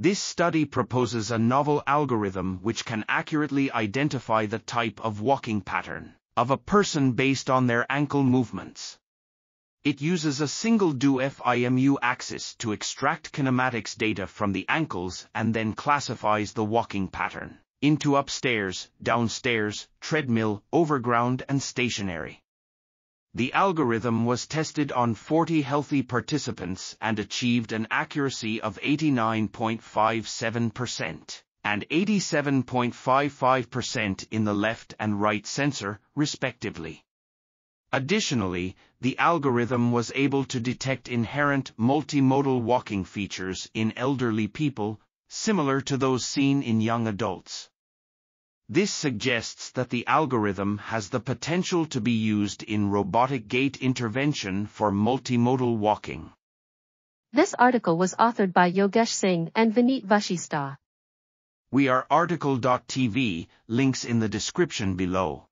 This study proposes a novel algorithm which can accurately identify the type of walking pattern of a person based on their ankle movements. It uses a single DO-FIMU axis to extract kinematics data from the ankles and then classifies the walking pattern into upstairs, downstairs, treadmill, overground, and stationary. The algorithm was tested on 40 healthy participants and achieved an accuracy of 89.57% and 87.55% in the left and right sensor, respectively. Additionally, the algorithm was able to detect inherent multimodal walking features in elderly people, similar to those seen in young adults. This suggests that the algorithm has the potential to be used in robotic gait intervention for multimodal walking. This article was authored by Yogesh Singh and Vineet Vashista. We are article.tv, links in the description below.